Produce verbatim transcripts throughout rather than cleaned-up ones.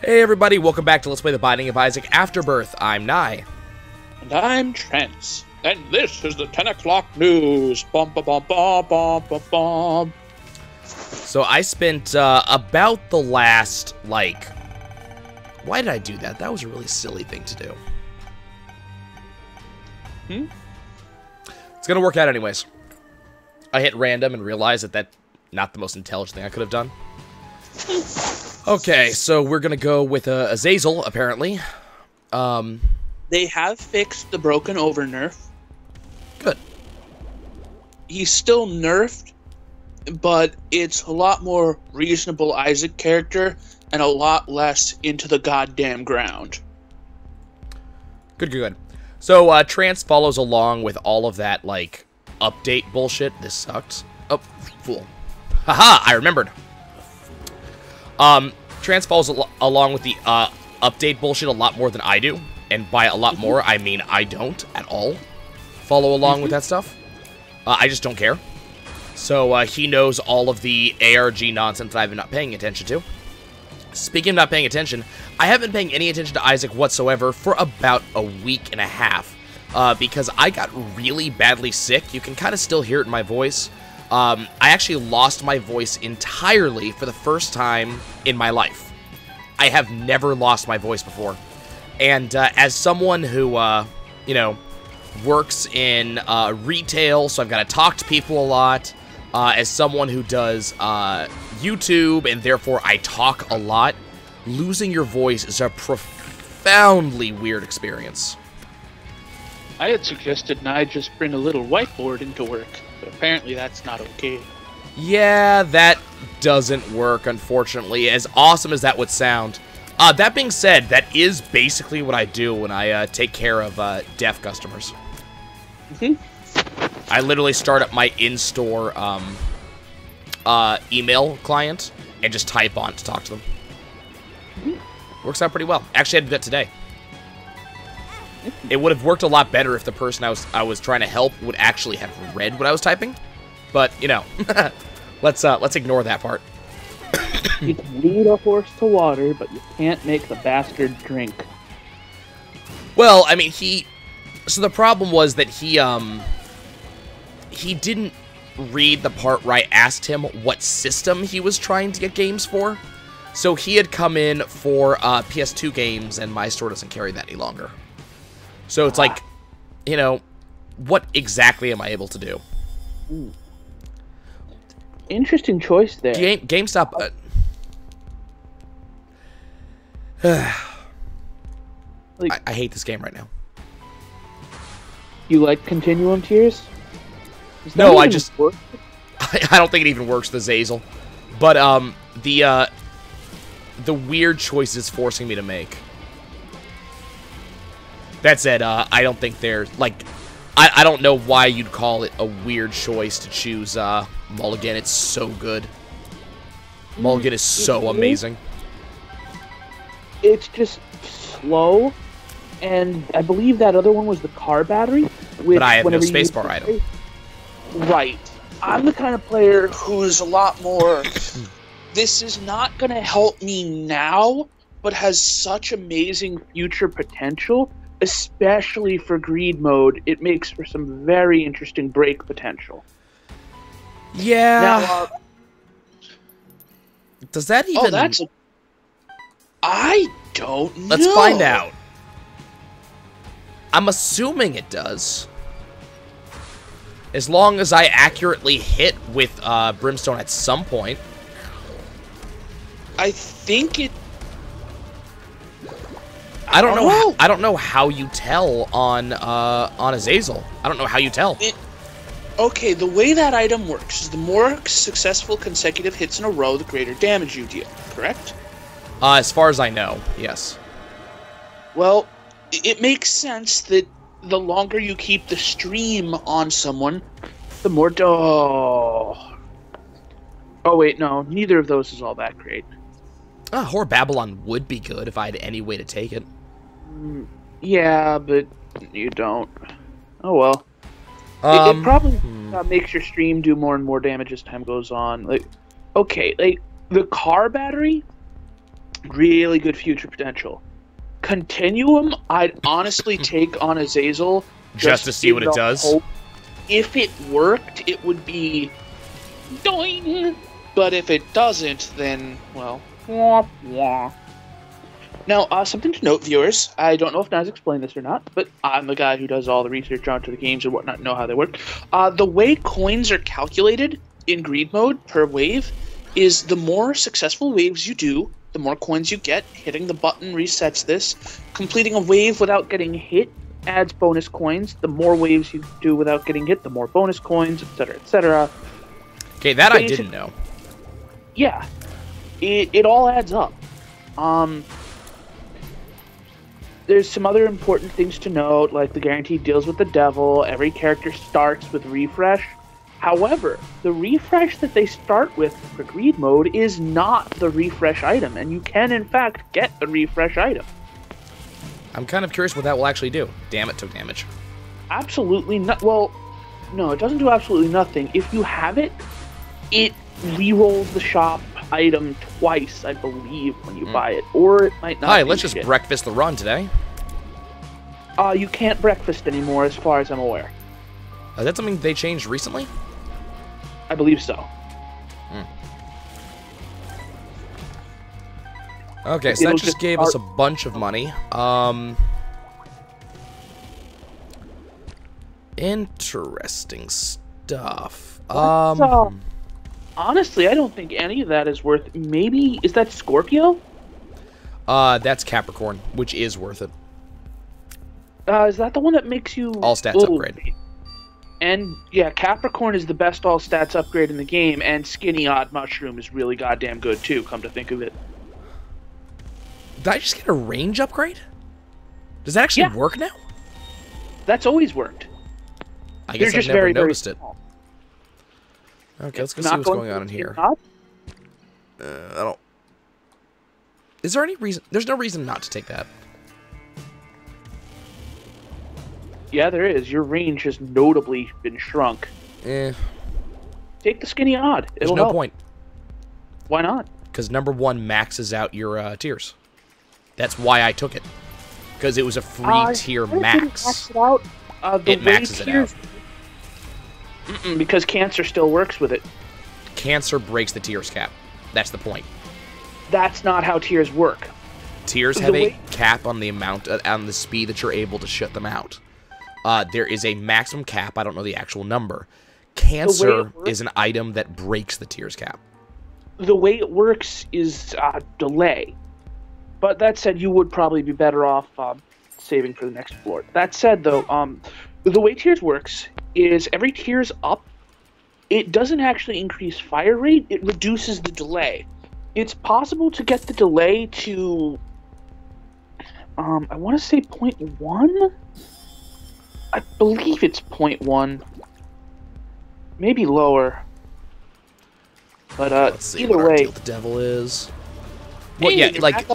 Hey everybody, welcome back to Let's Play The Binding of Isaac Afterbirth. I'm Nye. And I'm Trance. And this is the ten o'clock news. Bum, bum, bum, bum, bum, bum, bum. So I spent uh, about the last, like... Why did I do that? That was a really silly thing to do. Hmm? It's gonna work out anyways. I hit random and realized that that's not the most intelligent thing I could have done. Okay, so we're gonna go with uh, Azazel, apparently. Um, they have fixed the broken over nerf. Good. He's still nerfed, but it's a lot more reasonable Isaac character and a lot less into the goddamn ground. Good, good, good. So, uh, Trance follows along with all of that, like, update bullshit. This sucks. Oh, fool. Haha, I remembered. Um, Trance follows al along with the, uh, update bullshit a lot more than I do. And by a lot mm-hmm. more, I mean I don't at all follow along mm-hmm. with that stuff. Uh, I just don't care. So, uh, he knows all of the A R G nonsense that I've been not paying attention to. Speaking of not paying attention, I haven't been paying any attention to Isaac whatsoever for about a week and a half. Uh, because I got really badly sick. You can kind of still hear it in my voice. Um, I actually lost my voice entirely for the first time in my life. I have never lost my voice before. And uh, as someone who, uh, you know, works in uh, retail, so I've got to talk to people a lot. Uh, as someone who does uh, YouTube, and therefore I talk a lot, losing your voice is a profoundly weird experience. I had suggested I just bring a little whiteboard into work. But apparently that's not okay. Yeah, that doesn't work, unfortunately, as awesome as that would sound. Uh, that being said, that is basically what I do when I uh, take care of uh, deaf customers. Mm-hmm. I literally start up my in-store um, uh, email client and just type on to talk to them. Mm-hmm. Works out pretty well. Actually, I did that today. It would have worked a lot better if the person I was I was trying to help would actually have read what I was typing, but you know, let's uh, let's ignore that part. You can lead a horse to water, but you can't make the bastard drink. Well, I mean, he. So the problem was that he um. He didn't read the part where I asked him what system he was trying to get games for, so he had come in for uh, P S two games, and my store doesn't carry that any longer. So it's like, you know, what exactly am I able to do? Ooh. Interesting choice there. Game, GameStop... Uh, like, I, I hate this game right now. You like Continuum Tears? No, I just... I, I don't think it even works, the Zazel. But, um, the, uh... the weird choice it's forcing me to make. That said, uh, I don't think they're, like, I, I don't know why you'd call it a weird choice to choose uh, Mulligan. It's so good. Mulligan is so amazing. It's just slow, and I believe that other one was the car battery. Which but I have no spacebar item. Right. I'm the kind of player who is a lot more, this is not going to help me now, but has such amazing future potential. Especially for greed mode, it makes for some very interesting break potential. Yeah. Now, uh, does that even... Oh, that's... A... I don't know. Let's find out. I'm assuming it does. As long as I accurately hit with uh, Brimstone at some point. I think it... I don't know. Oh. I don't know how you tell on uh, on Azazel. I don't know how you tell. It, okay, the way that item works is the more successful consecutive hits in a row, the greater damage you deal. Correct? Uh, as far as I know, yes. Well, it makes sense that the longer you keep the stream on someone, the more. Oh. Oh wait, no. Neither of those is all that great. Ah, Horror Babylon would be good if I had any way to take it. Yeah, but you don't. Oh, well. Um, it, it probably hmm. uh, makes your stream do more and more damage as time goes on. Like, okay, like, the car battery Really good future potential. Continuum, I'd honestly take on Azazel just, just to see what it does. Hope. If it worked, it would be doing. But if it doesn't, then, well, wah, wah. Now, uh, something to note, viewers. I don't know if Naz explained this or not, but I'm the guy who does all the research onto the games and whatnot, and know how they work. Uh, the way coins are calculated in greed mode per wave is the more successful waves you do, the more coins you get. Hitting the button resets this. Completing a wave without getting hit adds bonus coins. The more waves you do without getting hit, the more bonus coins, et cetera, et cetera. Okay, that but I didn't know. Yeah, it it all adds up. Um. There's some other important things to note, like the guarantee deals with the devil. Every character starts with refresh. However, the refresh that they start with for greed mode is not the refresh item, and you can, in fact, get the refresh item. I'm kind of curious what that will actually do. Damn, it took damage. Absolutely not. Well, no, it doesn't do absolutely nothing. If you have it, it re-rolls the shop item twice, I believe, when you mm. buy it, or it might not. Hi, let's just it. breakfast the run today. Uh, you can't breakfast anymore, as far as I'm aware. Is that something they changed recently? I believe so. Mm. Okay, so It'll that just, just gave us a bunch of money. Um, interesting stuff. Um. Uh, Honestly, I don't think any of that is worth. Maybe is that Scorpio? Uh, that's Capricorn, which is worth it. Uh, is that the one that makes you all stats little... upgrade? And yeah, Capricorn is the best all stats upgrade in the game, and Skinny Odd Mushroom is really goddamn good too. Come to think of it. Did I just get a range upgrade? Does that actually yeah. work now? That's always worked. I guess I've just never very, noticed very it. Small. Okay, let's go see what's going on in here. Uh, I don't... Is there any reason... There's no reason not to take that. Yeah, there is. Your range has notably been shrunk. Eh. Take the skinny odd. There's no point. Why not? Because number one maxes out your uh, tiers. That's why I took it. Because it was a free uh, tier max. It, out, uh, the it maxes it out. Mm-mm, because Cancer still works with it. Cancer breaks the tiers cap. That's the point. That's not how tiers work. Tiers have a cap on the amount, uh, on the speed that you're able to shut them out. Uh, there is a maximum cap. I don't know the actual number. Cancer is an item that breaks the tiers cap. The way it works is uh, delay. But that said, you would probably be better off uh, saving for the next floor. That said, though, um, the way tiers works is every tier's up, it doesn't actually increase fire rate, it reduces the delay. It's possible to get the delay to, um, I want to say zero point one? I believe it's zero point one. Maybe lower. But, uh, Let's see either what way. Our deal the devil is. Well, hey, yeah, like,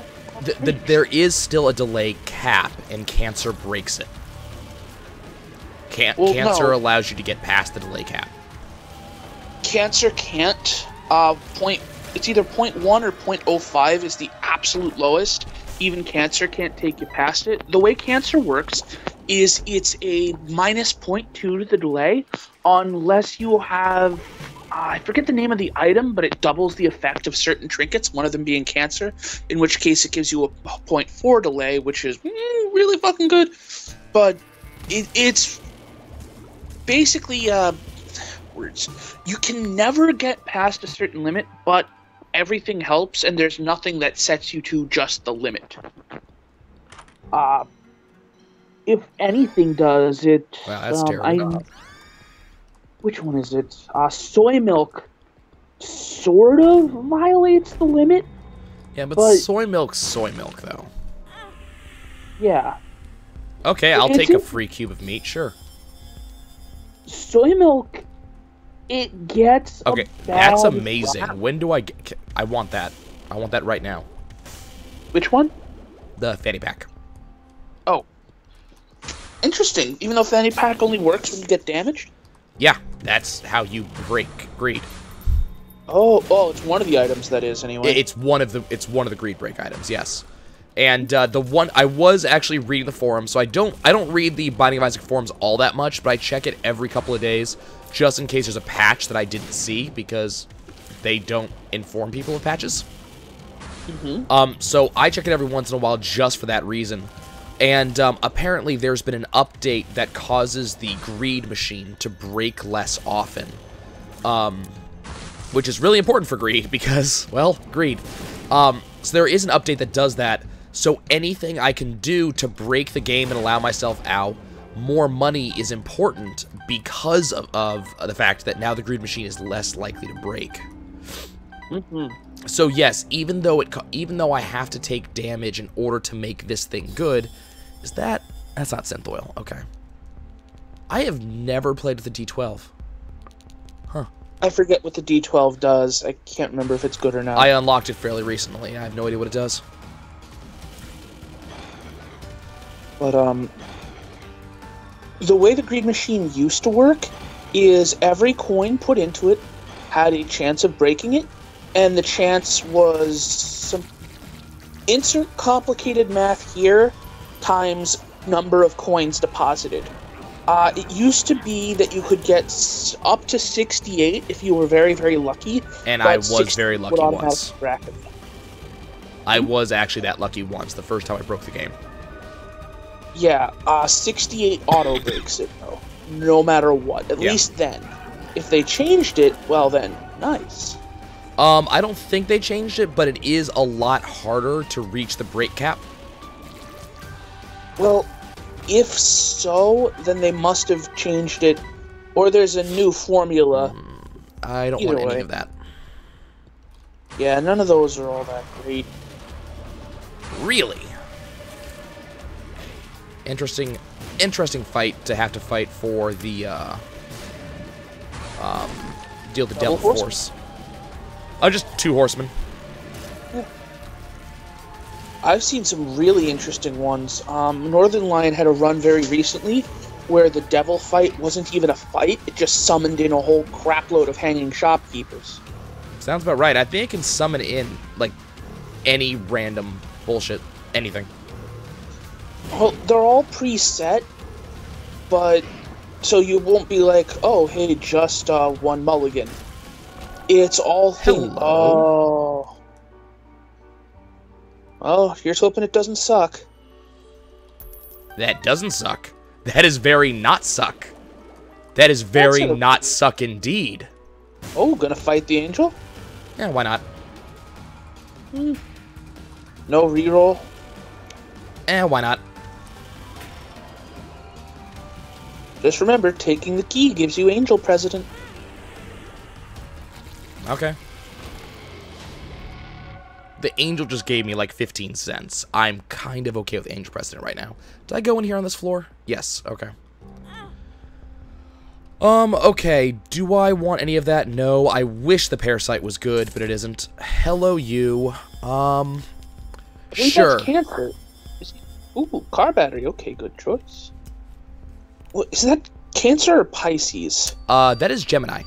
the, the, there is still a delay cap, and Cancer breaks it. Can well, cancer no. allows you to get past the delay cap. Cancer can't. Uh, point. It's either point one or point oh five is the absolute lowest. Even Cancer can't take you past it. The way Cancer works is it's a minus point two to the delay, unless you have. Uh, I forget the name of the item, but it doubles the effect of certain trinkets. One of them being Cancer, in which case it gives you a point four delay, which is mm, really fucking good. But it, it's. Basically, uh, words. You can never get past a certain limit, but everything helps, and there's nothing that sets you to just the limit. Uh, if anything does, it... Wow, that's um, terrible. I, which one is it? Uh, soy milk sort of violates the limit. Yeah, but, but soy milk's soy milk, though. Yeah. Okay, I'll take a free cube of meat, sure. Soy milk, it gets okay. That's amazing. Wow. When do I get? I want that. I want that right now. Which one? The fanny pack. Oh, interesting. Even though fanny pack only works when you get damaged. Yeah, that's how you break greed. Oh, oh, it's one of the items that is anyway. It's one of the it's one of the greed break items, yes. And uh, the one I was actually reading the forum, so I don't I don't read the Binding of Isaac forums all that much, but I check it every couple of days just in case there's a patch that I didn't see because they don't inform people of patches. Mm-hmm. Um, so I check it every once in a while just for that reason. And um, apparently there's been an update that causes the greed machine to break less often, um, which is really important for greed because, well, greed. Um, so there is an update that does that. So anything I can do to break the game and allow myself ow, more money is important because of, of the fact that now the greed machine is less likely to break. Mm-hmm. So yes, even though it, even though I have to take damage in order to make this thing good, is that that's not synth oil? Okay. I have never played with the D twelve. Huh. I forget what the D twelve does. I can't remember if it's good or not. I unlocked it fairly recently. I have no idea what it does. But um, the way the greed machine used to work is every coin put into it had a chance of breaking it. And the chance was some insert complicated math here times number of coins deposited. Uh, it used to be that you could get up to sixty-eight if you were very, very lucky. And I was very lucky once. I was actually that lucky once, the first time I broke the game. Yeah, uh, sixty-eight auto breaks it, though, no matter what, at yeah. least then. If they changed it, well then, nice. Um, I don't think they changed it, but it is a lot harder to reach the break cap. Well, if so, then they must have changed it, or there's a new formula. Mm, I don't Either want way. any of that. Yeah, none of those are all that great. Really? Interesting, interesting fight to have to fight for the, uh, um, deal the devil force. force. Oh, just two horsemen. Yeah. I've seen some really interesting ones. Um, Northern Lion had a run very recently where the devil fight wasn't even a fight. It just summoned in a whole crapload of hanging shopkeepers. Sounds about right. I think it can summon in, like, any random bullshit. Anything. Well, they're all preset, but so you won't be like, oh, hey, just uh, one mulligan. It's all thing. Oh. Well, here's hoping it doesn't suck. That doesn't suck. That is very not suck. That is very not suck indeed. Oh, gonna fight the angel? Yeah, why not? Hmm. No reroll. Eh, why not? Just remember, taking the key gives you angel president. Okay. The angel just gave me like fifteen cents. I'm kind of okay with angel president right now. Did I go in here on this floor? Yes. Okay. Um, okay. Do I want any of that? No. I wish the parasite was good, but it isn't. Hello, you. Um, Wait, sure. That's cancer. Ooh, car battery. Okay, good choice. What, is that Cancer or Pisces? Uh, that is Gemini.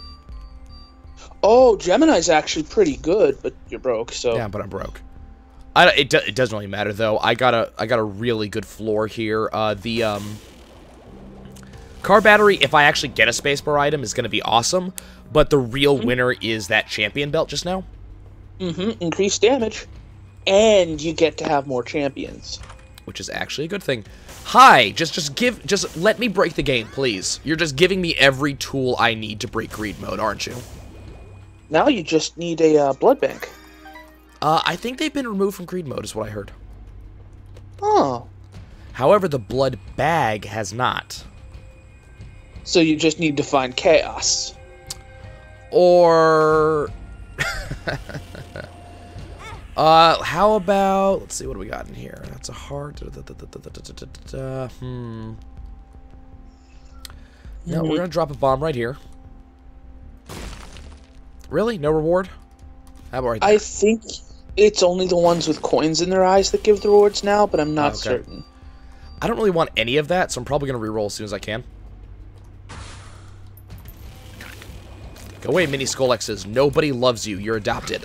Oh, Gemini's actually pretty good, but you're broke, so... Yeah, but I'm broke. I, it, do, it doesn't really matter, though. I got a, I got a really good floor here. Uh, the um, car battery, if I actually get a spacebar item, is going to be awesome. But the real mm-hmm. winner is that champion belt just now. Mm-hmm. Increased damage. And you get to have more champions. Which is actually a good thing. Hi! Just, just give... Just let me break the game, please. You're just giving me every tool I need to break greed mode, aren't you? Now you just need a uh, blood bank. Uh, I think they've been removed from greed mode, is what I heard. Oh. However, the blood bag has not. So you just need to find chaos. Or... uh, how about... Let's see, what do we got in here? That's a heart. Hmm. No, we're going to drop a bomb right here. Really? No reward? How about right there? I think it's only the ones with coins in their eyes that give the rewards now, but I'm not okay. certain. I don't really want any of that, so I'm probably going to reroll as soon as I can. Go away, mini Skolexes. Nobody loves you. You're adopted.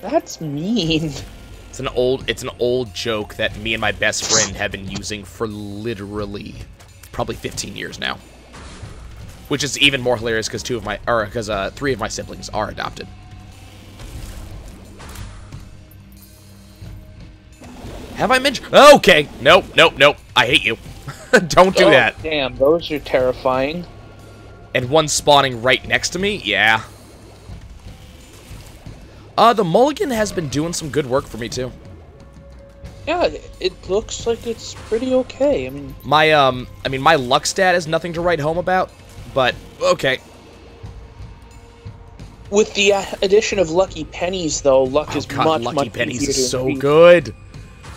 That's mean. It's an old it's an old joke that me and my best friend have been using for literally probably fifteen years now. Which is even more hilarious because two of my or because uh, three of my siblings are adopted. Have I mentioned? Okay, nope, nope, nope. I hate you. Don't do oh, that. Damn, those are terrifying. And one spawning right next to me. Yeah. Uh, the Mulligan has been doing some good work for me too. Yeah, it looks like it's pretty okay. I mean, my um, I mean, my luck stat is nothing to write home about, but okay. With the addition of Lucky Pennies, though, luck oh, is God, much, Lucky much Pennies is so increase. Good.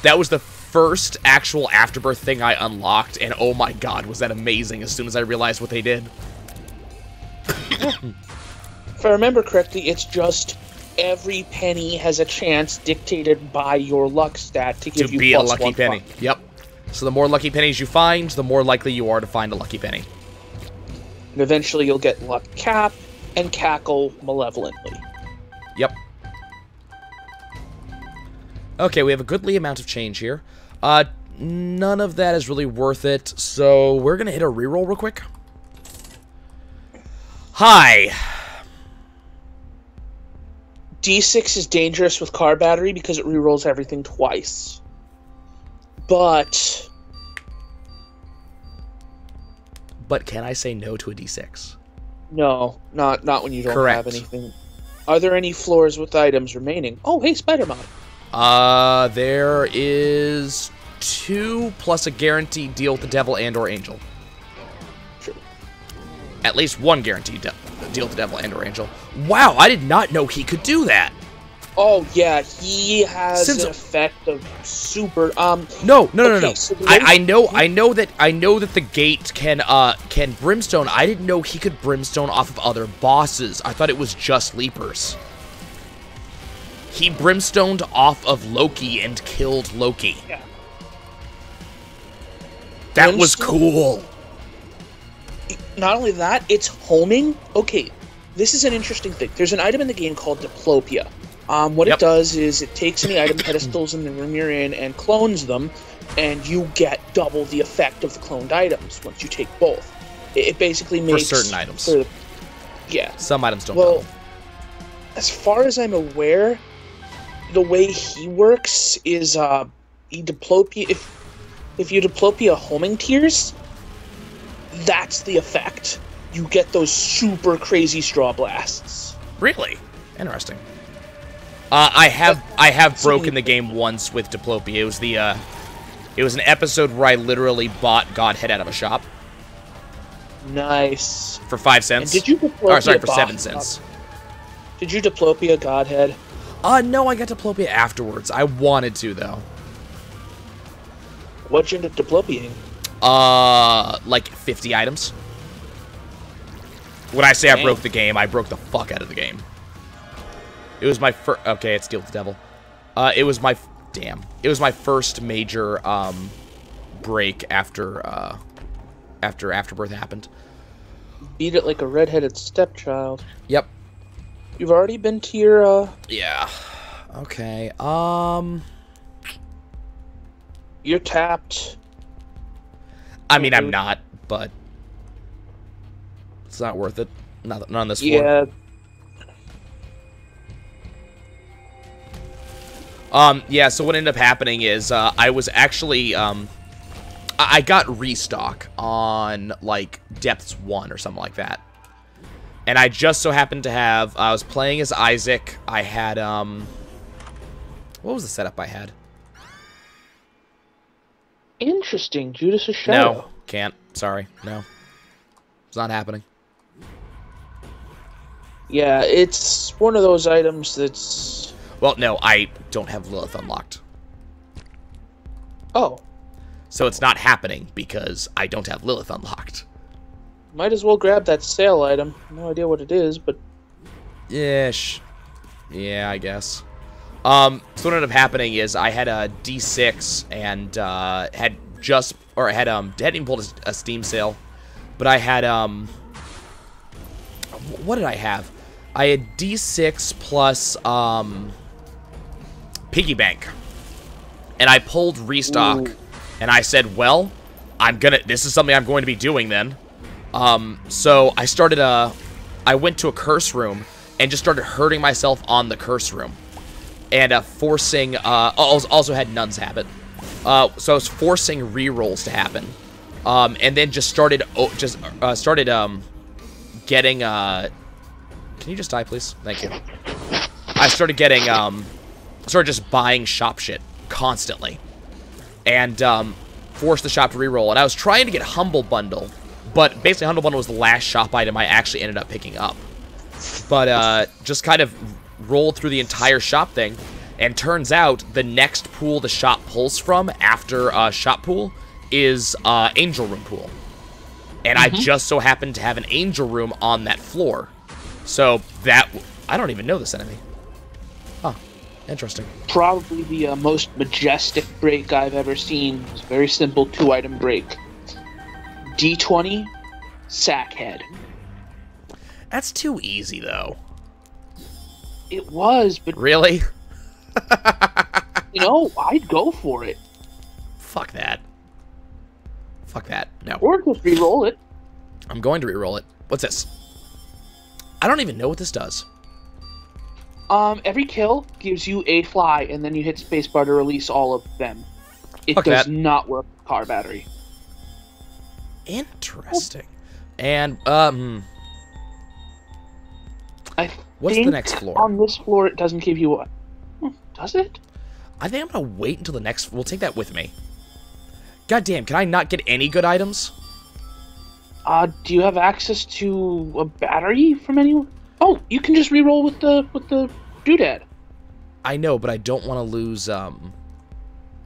That was the first actual Afterbirth thing I unlocked, and oh my God, was that amazing! As soon as I realized what they did. If I remember correctly, it's just. Every penny has a chance dictated by your luck stat to give to you be plus a lucky one penny. Point. Yep. So the more lucky pennies you find, the more likely you are to find a lucky penny. And eventually you'll get luck cap and cackle malevolently. Yep. Okay, we have a goodly amount of change here. Uh, none of that is really worth it, so we're gonna hit a reroll real quick. Hi. D six is dangerous with car battery because it rerolls everything twice. But... But can I say no to a D six? No, not not when you don't Correct. Have anything. Are there any floors with items remaining? Oh, hey, Spider-Mod. Uh, there is two plus a guaranteed deal with the devil and or angel. True. At least one guaranteed deal. Deal with the devil and or angel. Wow, I did not know he could do that. Oh yeah, he has Since, an effect of super. Um. No, no, okay, no, no. So I, I know, I know that, I know that the gate can, uh, can brimstone. I didn't know he could brimstone off of other bosses. I thought it was just leapers. He brimstoned off of Loki and killed Loki. Yeah. That brimstone? Was cool. Not only that, it's homing. Okay, this is an interesting thing. There's an item in the game called diplopia. Um, what yep. it does is it takes any item pedestals in the room you're in and clones them, and you get double the effect of the cloned items once you take both. It, it basically makes... For certain items. For, yeah. Some items don't Well, double. As far as I'm aware, the way he works is uh, he diplopia... If, if you diplopia homing tears... That's the effect. You get those super crazy straw blasts. Really? Interesting. Uh, I have I have broken the game once with diplopia. It was the uh, it was an episode where I literally bought Godhead out of a shop. Nice. For five cents. And did you diplopia? Oh, sorry, for seven cents. Did you diplopia Godhead? Uh, no, I got diplopia afterwards. I wanted to though. What'd you end up diplopiaing? Uh, like fifty items. When I say Dang. I broke the game, I broke the fuck out of the game. It was my first... Okay, it's Deal with the Devil. Uh, it was my... F Damn. It was my first major, um, break after, uh, after Afterbirth happened. Beat it like a redheaded stepchild. Yep. You've already been to your, uh... Yeah. Okay, um... You're tapped... I mean, I'm not, but it's not worth it. Not, not on this floor. Yeah. Um. Yeah. So what ended up happening is uh, I was actually um, I, I got restock on like depths one or something like that, and I just so happened to have I was playing as Isaac. I had um, what was the setup I had? Interesting, Judas is shadow. No, can't. Sorry, no. It's not happening. Yeah, it's one of those items that's... Well, no, I don't have Lilith unlocked. Oh. So it's not happening because I don't have Lilith unlocked. Might as well grab that sale item. No idea what it is, but... Yeah, sh yeah, I guess. Um, so what ended up happening is I had a D six and, uh, had just, or I had, um, hadn't even pulled a, a Steam sale, but I had, um, what did I have? I had D six plus um, piggy bank, and I pulled restock. Ooh. And I said, well, I'm gonna. This is something I'm going to be doing then. Um, so I started a. I went to a curse room and just started hurting myself on the curse room, and uh, forcing. Uh, also had nun's habit, uh, so I was forcing rerolls to happen, um, and then just started. Just uh, started um, getting. Uh, Can you just die, please? Thank you. I started getting, um, started just buying shop shit constantly, and um, forced the shop to reroll. And I was trying to get Humble Bundle, but basically Humble Bundle was the last shop item I actually ended up picking up. But uh, just kind of rolled through the entire shop thing, and turns out the next pool the shop pulls from after uh, shop pool is uh, angel room pool, and mm-hmm. I just so happened to have an angel room on that floor. So that, I don't even know this enemy. Huh, interesting. Probably the uh, most majestic break I've ever seen. It's a very simple two-item break. D twenty, Sackhead. That's too easy, though. It was, but... Really? You know, I'd go for it. Fuck that. Fuck that, no. Or just re-roll it. I'm going to re-roll it. What's this? I don't even know what this does. Um, every kill gives you a fly, and then you hit spacebar to release all of them. It Fuck does that. Not work with car battery. Interesting. And, um... I what's the next floor? On this floor, it doesn't give you a... Does it? I think I'm going to wait until the next... We'll take that with me. Goddamn, can I not get any good items? Uh, do you have access to a battery from anyone? Oh, you can just reroll with the with the doodad. I know, but I don't want to lose um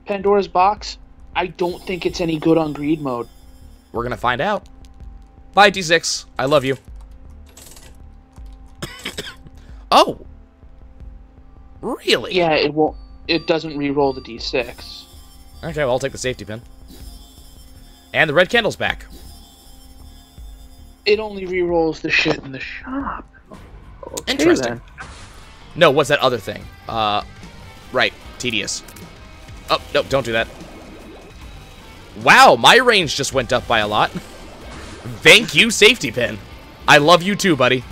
Pandora's box. I don't think it's any good on greed mode. We're gonna find out. Bye, D six. I love you. Oh, really? Yeah, it won't. It doesn't reroll the D six. Okay, well, I'll take the safety pin. And the red candle's back. It only re-rolls the shit in the shop. Okay, interesting. Then. No, what's that other thing? Uh, right, tedious. Oh, no, don't do that. Wow, my range just went up by a lot. Thank you, safety pin. I love you too, buddy.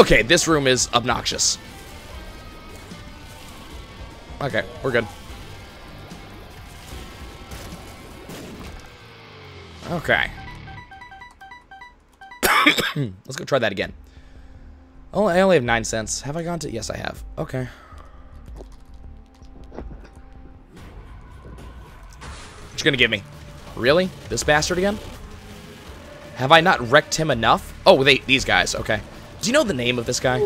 Okay, this room is obnoxious. Okay, we're good. Okay. Let's go try that again. Oh, I only have nine cents. Have I gone to... Yes, I have. Okay. What you gonna give me? Really? This bastard again? Have I not wrecked him enough? Oh, they these guys. Okay. Do you know the name of this guy?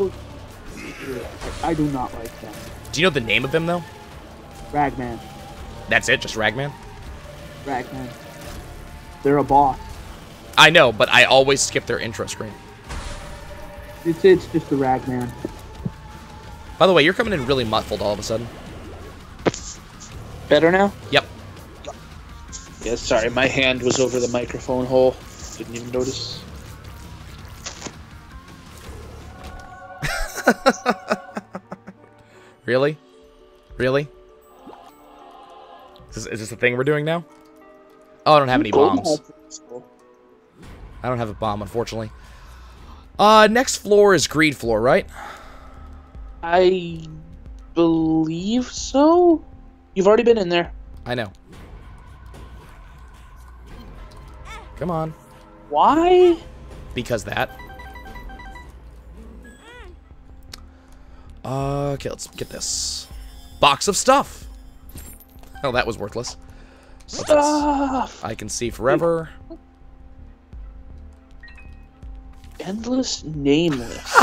I do not like them. Do you know the name of him, though? Ragman. That's it? Just Ragman? Ragman. They're a boss. I know, but I always skip their intro screen. It's, it's just the Ragman. By the way, you're coming in really muffled all of a sudden. Better now? Yep. Yeah, sorry, my hand was over the microphone hole. Didn't even notice. Really? Really? Is this, is this the thing we're doing now? Oh, I don't have any bombs. I don't have a bomb, unfortunately. Uh, next floor is greed floor, right? I believe so. You've already been in there. I know. Come on. Why? Because that. Uh, okay, let's get this. Box of stuff. Oh, that was worthless. Stuff. I can see forever. Endless nameless.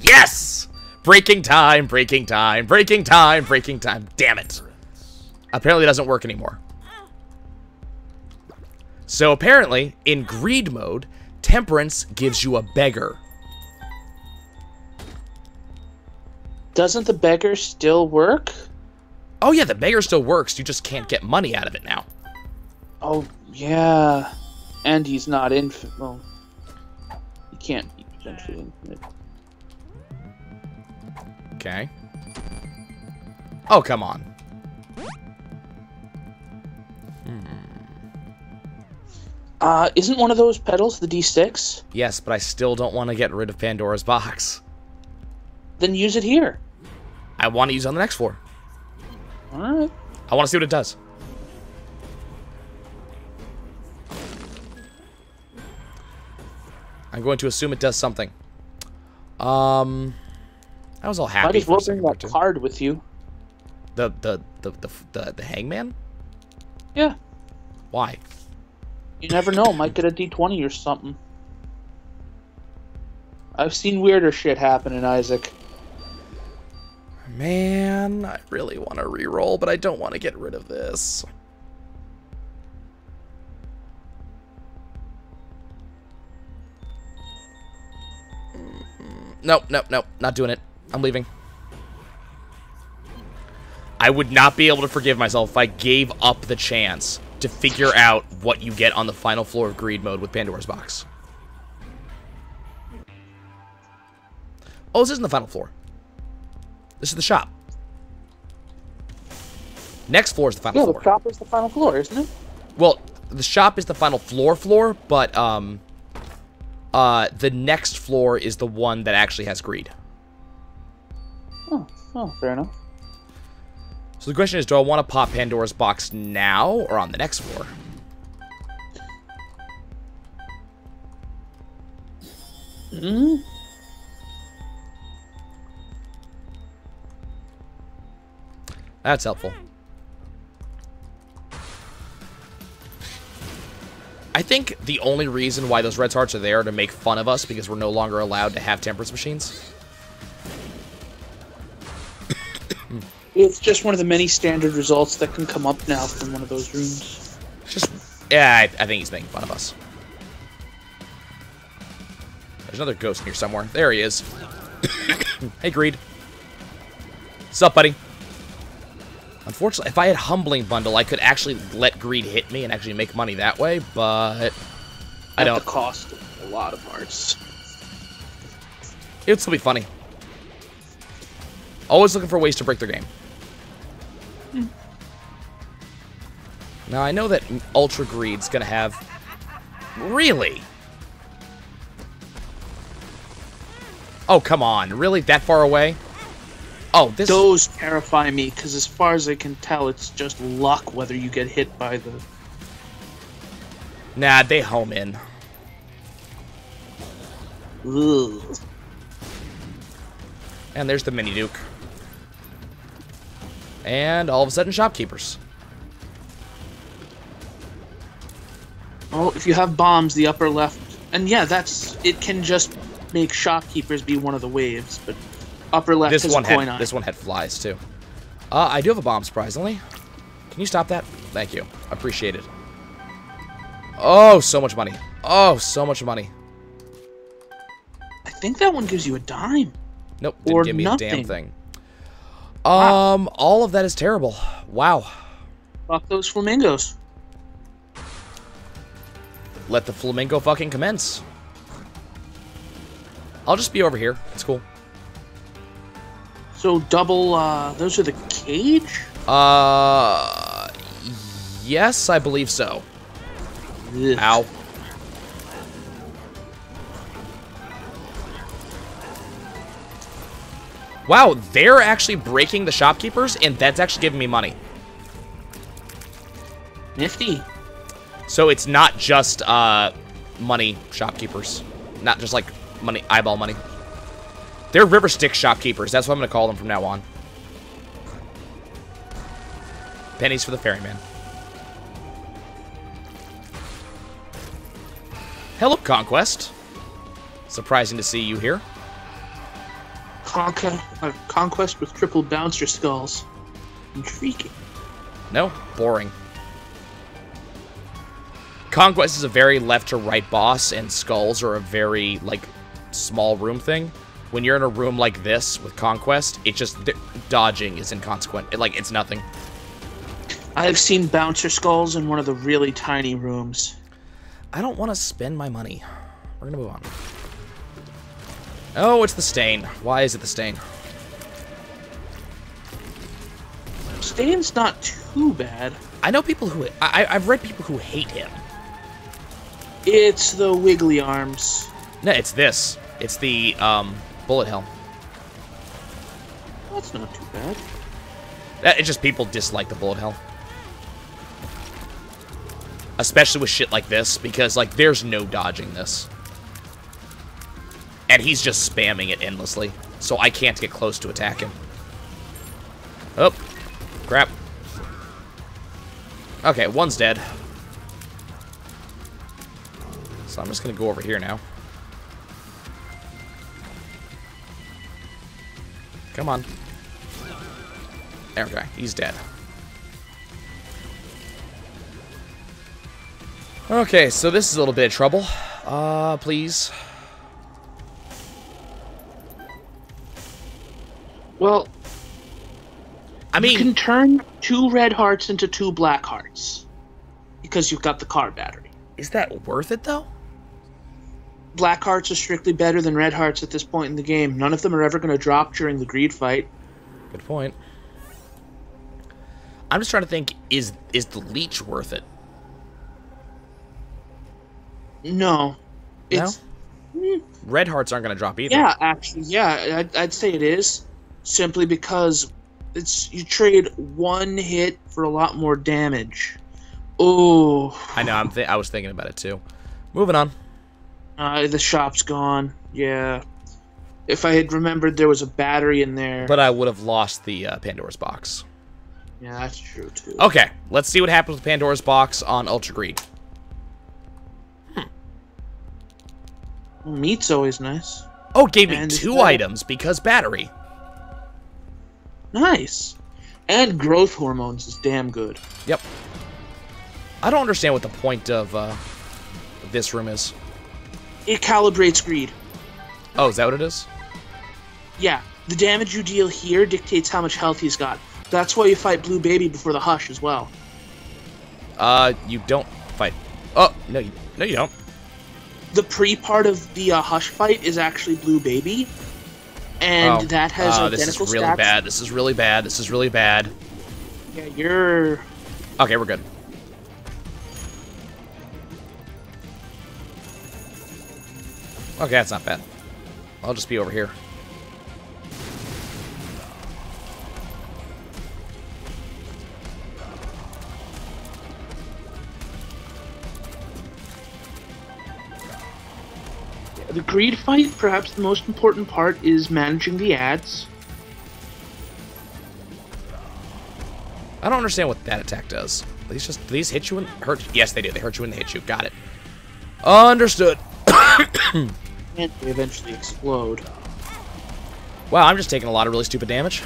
Yes! Breaking time, breaking time, breaking time, breaking time. Damn it. Apparently it doesn't work anymore. So apparently, in greed mode, temperance gives you a beggar. Doesn't the beggar still work? Oh yeah, the beggar still works. You just can't get money out of it now. Oh Yeah. And he's not infinite. Well, he can't be potentially infinite. Okay. Oh, come on. Uh, isn't one of those pedals the D six? Yes, but I still don't want to get rid of Pandora's box. Then use it here. I want to use it on the next floor. Alright. I want to see what it does. I'm going to assume it does something. Um, I was all happy. Might as well bring that card with you. The the the the the, the hangman? Yeah. Why? You never know. Might get a D twenty or something. I've seen weirder shit happen in Isaac. Man, I really want to reroll, but I don't want to get rid of this. Nope, nope, nope. Not doing it. I'm leaving. I would not be able to forgive myself if I gave up the chance to figure out what you get on the final floor of greed mode with Pandora's box. Oh, this isn't the final floor. This is the shop. Next floor is the final yeah, floor. The shop is the final floor, isn't it? Well, the shop is the final floor floor, but um, uh, the next floor is the one that actually has greed. Oh, oh, fair enough. So the question is, do I want to pop Pandora's box now or on the next floor? Mm-hmm. That's helpful. I think the only reason why those red hearts are there are to make fun of us because we're no longer allowed to have temperance machines. It's just one of the many standard results that can come up now from one of those rooms. Just, yeah, I, I think he's making fun of us. There's another ghost here somewhere. There he is. Hey, Greed. What's up, buddy? Unfortunately, if I had Humbling Bundle, I could actually let Greed hit me and actually make money that way, but I don't. At the cost of a lot of hearts. It would still be funny. Always looking for ways to break their game. Now, I know that Ultra Greed's gonna have... Really? Oh, come on. Really? That far away? Oh, this... Those terrify me, because as far as I can tell, it's just luck whether you get hit by the... Nah, they home in. Ugh. And there's the Mini Duke. And all of a sudden, shopkeepers. Oh, well, if you have bombs, the upper left... And yeah, that's... It can just make shopkeepers be one of the waves, but upper left this has one a coin had, on This one had flies, too. Uh, I do have a bomb, surprisingly. Can you stop that? Thank you. Appreciate it. Oh, so much money. Oh, so much money. I think that one gives you a dime. Nope, didn't or give me nothing. a damn thing. Um, wow. All of that is terrible. Wow. Fuck those flamingos. Let the flamingo fucking commence. I'll just be over here. It's cool. So double, uh, those are the cage? Uh, yes, I believe so. Ugh. Ow. Wow, they're actually breaking the shopkeepers, and that's actually giving me money. Nifty. So it's not just uh, money shopkeepers. Not just, like, money eyeball money. They're river stick shopkeepers. That's what I'm going to call them from now on. Pennies for the ferryman. Hello, Conquest. Surprising to see you here. Conquest, uh, conquest with triple bouncer skulls. Intriguing. No, boring. Conquest is a very left to right boss, and skulls are a very like small room thing. When you're in a room like this with Conquest, it just dodging is inconsequent. It, like it's nothing. I've seen bouncer skulls in one of the really tiny rooms. I don't want to spend my money. We're going to move on. Oh, it's the stain. Why is it the stain? Stain's not too bad. I know people who... I, I've read people who hate him. It's the wiggly arms. No, it's this. It's the um, bullet helm. That's not too bad. That, it's just people dislike the bullet helm. Especially with shit like this, because, like, there's no dodging this. And he's just spamming it endlessly, so I can't get close to attack him. Oh, crap. Okay, one's dead. So I'm just gonna go over here now. Come on. There we go, he's dead. Okay, so this is a little bit of trouble. Uh, please. Well, I mean, you can turn two red hearts into two black hearts because you've got the car battery. Is that worth it, though? Black hearts are strictly better than red hearts at this point in the game. None of them are ever going to drop during the greed fight. Good point. I'm just trying to think, is is the leech worth it? No. It's, no? Red hearts aren't going to drop either. Yeah, actually, yeah, I'd, I'd say it is. Simply because it's you trade one hit for a lot more damage. Oh, I know. I'm th I was thinking about it too. Moving on. Uh, the shop's gone. Yeah. If I had remembered, there was a battery in there. But I would have lost the uh, Pandora's box. Yeah, that's true too. Okay, let's see what happens with Pandora's box on Ultra Greed. Hmm. Well, meat's always nice. Oh, it gave me and two items because battery. Nice. And growth hormones is damn good. Yep. I don't understand what the point of uh, this room is. It calibrates greed. Oh, is that what it is? Yeah. The damage you deal here dictates how much health he's got. That's why you fight Blue Baby before the Hush as well. Uh, you don't fight... Oh, no, you, no, you don't. The pre-part of the uh, Hush fight is actually Blue Baby. And oh, that has uh, identical stats. This is really stats. bad. This is really bad. This is really bad. Yeah, you're... Okay, we're good. Okay, that's not bad. I'll just be over here. The greed fight, perhaps the most important part, is managing the ads. I don't understand what that attack does. These just these hit you and hurt. Yes, they do. They hurt you and they hit you. Got it. Understood. And they eventually explode. Wow, I'm just taking a lot of really stupid damage.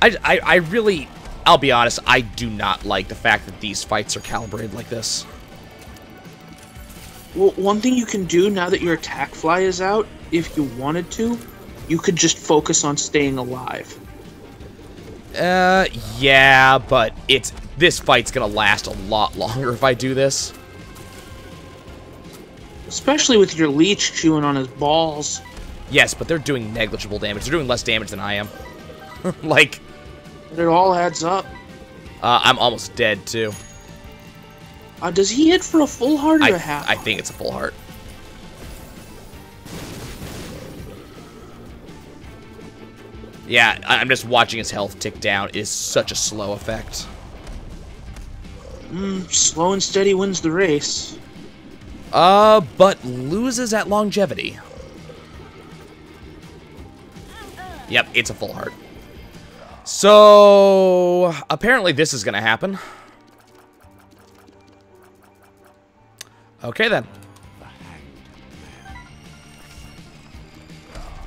I, I, I really, I'll be honest, I do not like the fact that these fights are calibrated like this. Well, one thing you can do now that your attack fly is out, if you wanted to, you could just focus on staying alive. Uh, yeah, but it's this fight's gonna last a lot longer if I do this. Especially with your leech chewing on his balls. Yes, but they're doing negligible damage. They're doing less damage than I am. Like... It all adds up. Uh, I'm almost dead, too. Uh, does he hit for a full heart or I, a half? I think it's a full heart. Yeah, I'm just watching his health tick down. It is such a slow effect. Mm, slow and steady wins the race. Uh, but loses at longevity. Yep, it's a full heart. So, apparently this is going to happen. Okay, then. The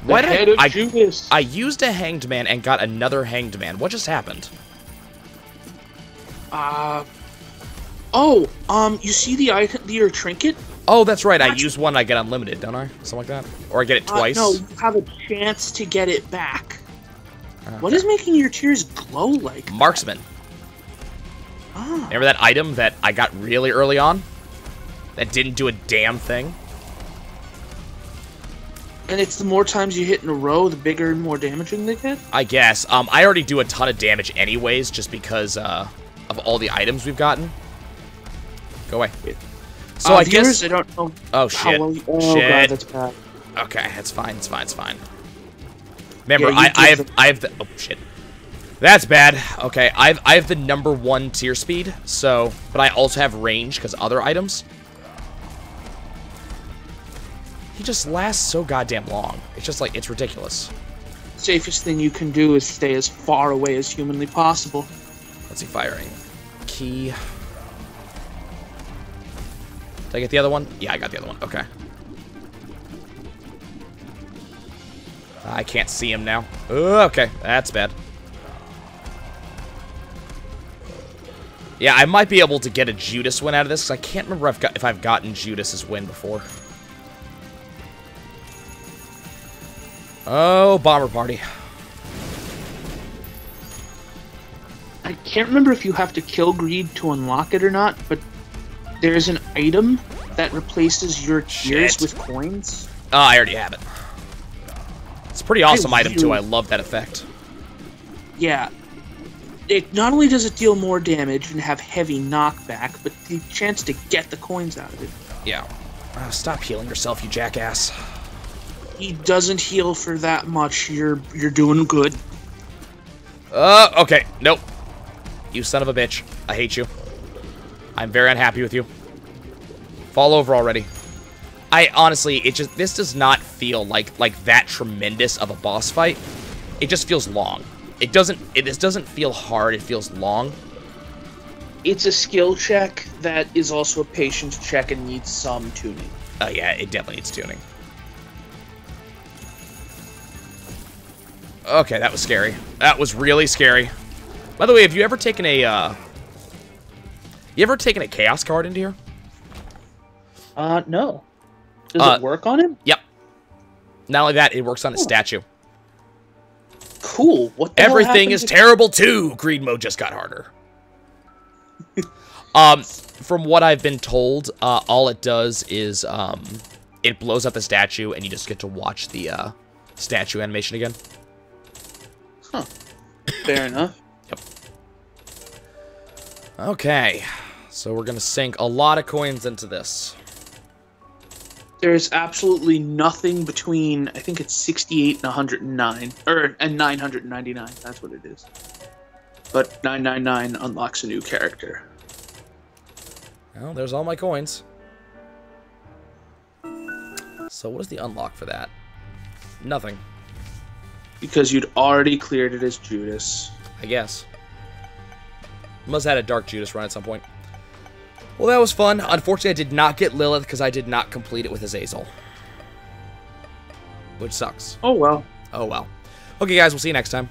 Why did I, I, I used a hanged man and got another hanged man. What just happened? Uh, oh, um, you see the item, your trinket? Oh, that's right. Actually, I use one, I get unlimited, don't I? Something like that? Or I get it twice? Uh, no, you have a chance to get it back. Okay. What is making your tears glow like that? Marksman. Oh. Remember that item that I got really early on? That didn't do a damn thing? And it's the more times you hit in a row, the bigger and more damaging they get? I guess. Um, I already do a ton of damage anyways, just because uh, of all the items we've gotten. Go away. So uh, I viewers, guess... I don't know oh, shit. Well you... Oh, shit. God, that's bad. Okay, that's fine. It's fine. It's fine. Remember, yeah, I, I have... I have the... Oh, shit. That's bad. Okay, I have, I have the number one tier speed, so... But I also have range, because other items... He just lasts so goddamn long. It's just like, it's ridiculous. Safest thing you can do is stay as far away as humanly possible. What's he firing? Key. Did I get the other one? Yeah, I got the other one. Okay. I can't see him now. Ooh, okay, that's bad. Yeah, I might be able to get a Judas win out of this, because I can't remember if I've, got, if I've gotten Judas's win before. Oh, bomber party. I can't remember if you have to kill greed to unlock it or not, but there's an item that replaces your tiers Shit. with coins. Oh, I already have it. It's a pretty awesome I item, really... too. I love that effect. Yeah. It not only does it deal more damage and have heavy knockback, but the chance to get the coins out of it. Yeah. Oh, stop healing yourself, you jackass. He doesn't heal for that much. You're you're doing good. Uh, okay. Nope. You son of a bitch. I hate you. I'm very unhappy with you. Fall over already. I honestly, it just this does not feel like like that tremendous of a boss fight. It just feels long. It doesn't it this doesn't feel hard. It feels long. It's a skill check that is also a patience check and needs some tuning. Oh yeah, it definitely needs tuning. Okay, that was scary. That was really scary. By the way, have you ever taken a, uh... You ever taken a Chaos card into here? Uh, no. Does uh, it work on him? Yep. Not only that, it works on his statue. Cool. What the Everything is terrible too! Greed mode just got harder. um, from what I've been told, uh, all it does is, um... It blows up the statue, and you just get to watch the, uh... statue animation again. Huh. Fair enough. Yep. Okay. So we're going to sink a lot of coins into this. There's absolutely nothing between, I think it's sixty-eight and one hundred and nine. Or, and nine hundred ninety-nine. That's what it is. But nine ninety-nine unlocks a new character. Well, there's all my coins. So what is the unlock for that? Nothing. Because you'd already cleared it as Judas. I guess. Must have had a Dark Judas run at some point. Well, that was fun. Unfortunately, I did not get Lilith because I did not complete it with Azazel. Which sucks. Oh, well. Oh, well. Okay, guys, we'll see you next time.